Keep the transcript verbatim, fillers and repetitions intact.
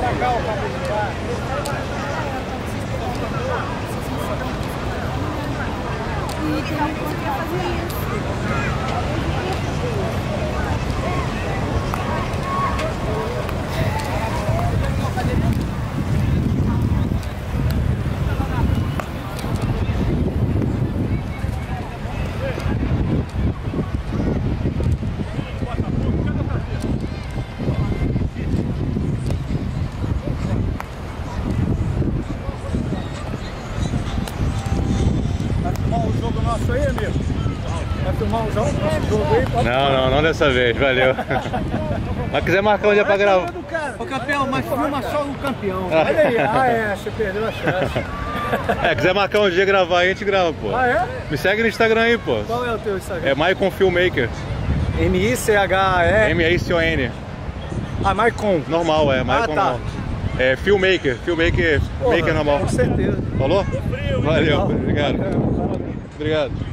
pra cá o Não, não, não dessa vez, valeu. Mas quiser marcar um dia pra gravar. Ô campeão, mas filma só o campeão. Olha aí, ah é, você perdeu a chance. É, quiser marcar um dia gravar aí, a gente grava, pô. Ah é? Me segue no Instagram aí, pô. Qual é o teu Instagram? É Maicon Filmmaker. M I C H E? M I C O N. Ah, Maicon. Normal, é, Maicon normal. É, Filmmaker, Filmmaker, Maker normal. Com certeza. Falou? Valeu, obrigado. Obrigado.